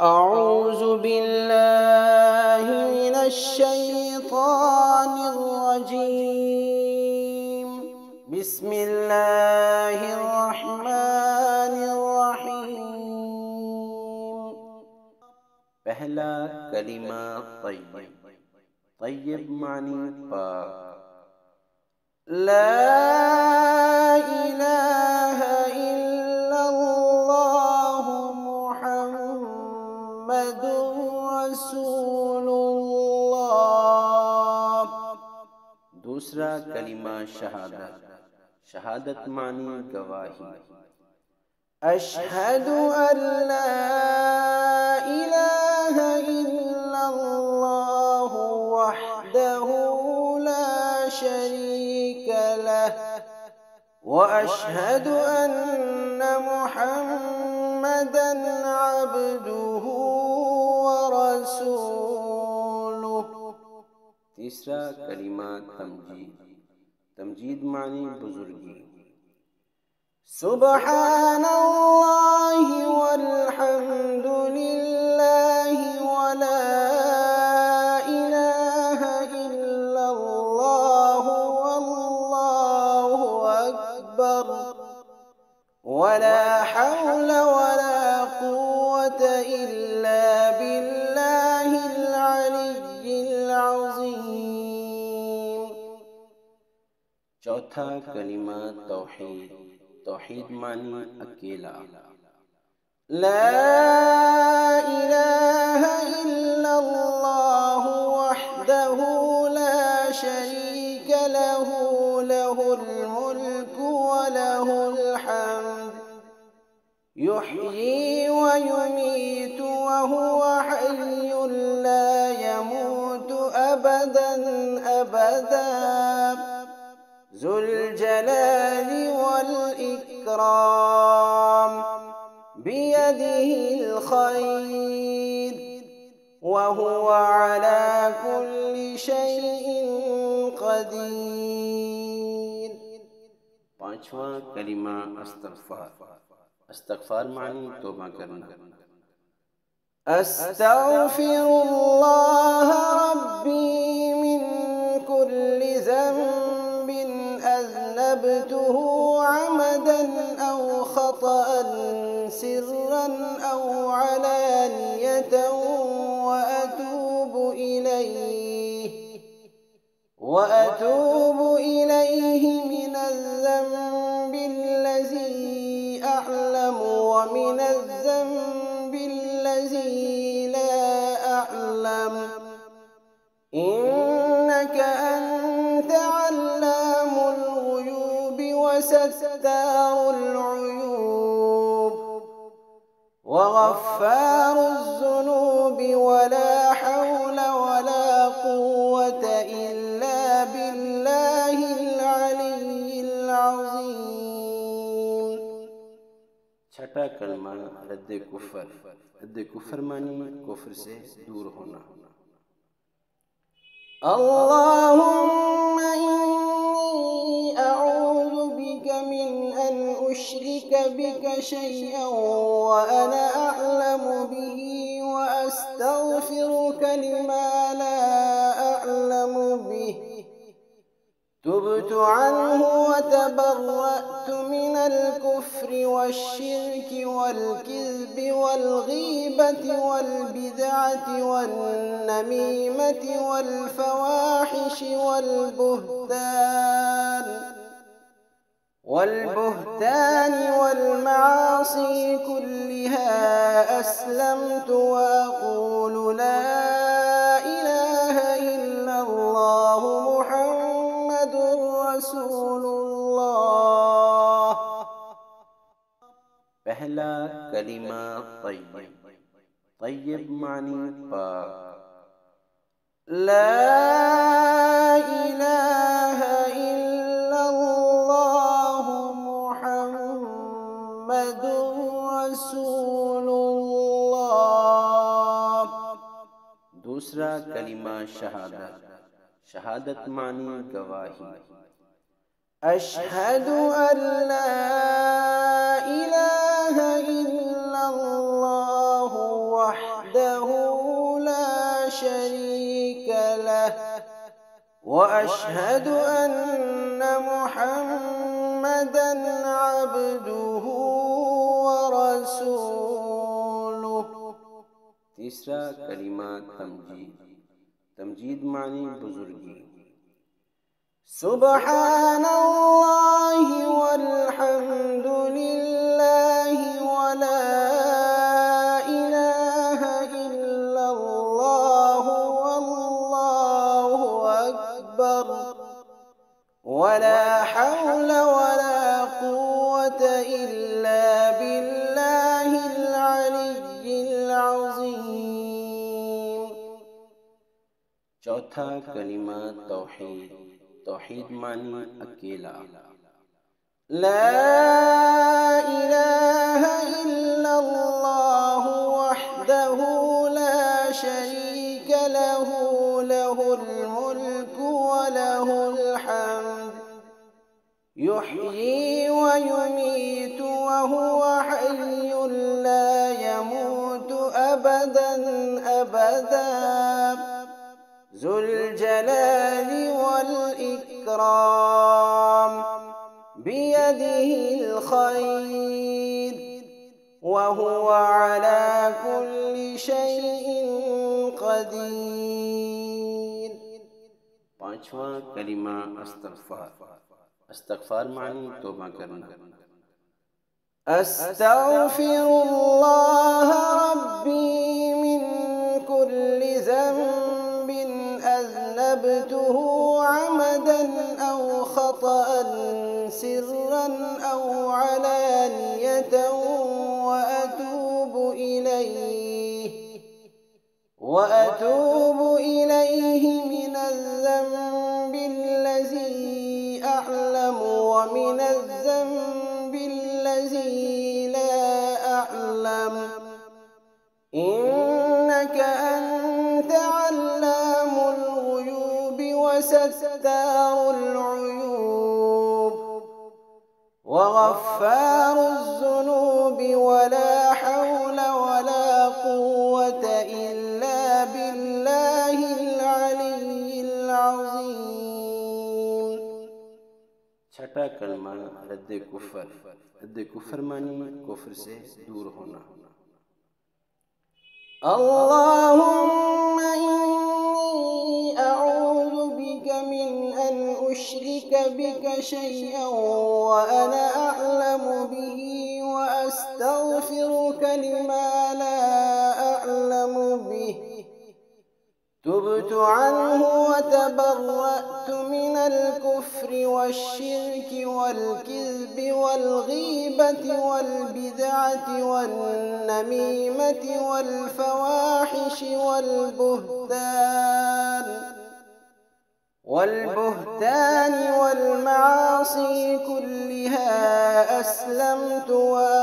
أعوذ بالله من الشيطان الرجيم. بسم الله الرحمن الرحيم. پہلا کلمہ طیب. طیب معنی پاک. لا الہ الا اللہ محمد رسول اللہ. دوسرا کلمہ شہادت. شہادت معنی گواہی. اشہد ان لا الہ الا اللہ وحدہ لا شریک لہ واشہد ان محمدًا عبدہ ورسولہ. تیسرا کلمہ تمجید. تمجید معنی بزرگی. سبحان اللہ والحمد للہ ولا الہ الا اللہ واللہ اکبر ولا حول ولا قوۃ الا باللہ العلی العظیم. چوتھا کلمہ توحید. توحید معنی اکیلا. لا الہ الا اللہ وحدہ لا شریک لہ لہ الملک ولہ الحمد یحیی ویمیت وہو حی لا یموت ابدا ابدا ذو الجلال والإکرام بیدہ الخیر وہو علی کل شیء قدیر. پانچواں کلمہ استغفار. استغفار معنی توبہ کرنا. استغفر اللہ ربی من کل ذنب أذنبته عمدا أو خطأ سرا أو علانية وأتوب إليه من الذنب الذي أعلم ومن الذنب الذي لا أعلم إنك أنت علام وستار العيوب وغفار الذنوب ولا حول ولا قوة إلا بالله العلي العظيم. چھٹا کلمہ رد کفر. رد کفر معنی کفر سے دور ہونا. اللهم إني أعوذ بك من أن أشرك بك شيئا وأنا أعلم به وأستغفرك لما لا أعلم به تبت عنه وتبرأت من الكفر والشرك والكذب والغيبة والبدعة والنميمة والفواحش والبهتان والمعاصي كلها أسلمت وأقول لا إله إلا الله رسول اللہ. پہلا کلمہ طیب. طیب معنی پاک. لا الہ الا اللہ محمد رسول اللہ. دوسرا کلمہ شہادت. شہادت معنی گواہی. اشہد ان لا الہ الا اللہ وحدہ شريك له وأشهد أن محمدا عبده ورسوله. تیسرا کلمہ تمجید. تمجید معنی بزرگی. سبحان اللہ والحمد للہ ولا الہ الا اللہ واللہ اکبر ولا حول ولا قوة الا باللہ العلی العظیم. چوتھا کلمہ توحید. توحید معنی اکیلا. لا الہ الا اللہ وحدہ لا شریک لہ لہ الملک ولہ الحمد یحیی ویمیت وہو حی لا یموت ابدا ابدا ذو الجلال والإكرام بيده الخير وهو على كل شيء قدير. پانچواں کلمہ استغفار. استغفار معنی توبہ کرنا. استغفر الله ربي من كل ذنب أذنبته عمدا أو خطأ سرا أو علانية وأتوب إليه من الذنب الذي أعلم ومن الذنب الذي لا أعلم إنك أنت علام وستار العيوب وغفار الذنوب ولا حول ولا قوة إلا بالله العلي العظيم. چھٹا کلمہ رد کفر. رد کفر معنی کفر سے دور ہونا. اللهم إني أعوذ بك من أن أشرك بك شيئا وأنا أعلم به وأستغفرك لما لا أعلم به تبت عنه وتبرأت من الكفر والشرك والكذب والغيبة والبدعة والنميمة والفواحش والبهتان والمعاصي كلها أسلمت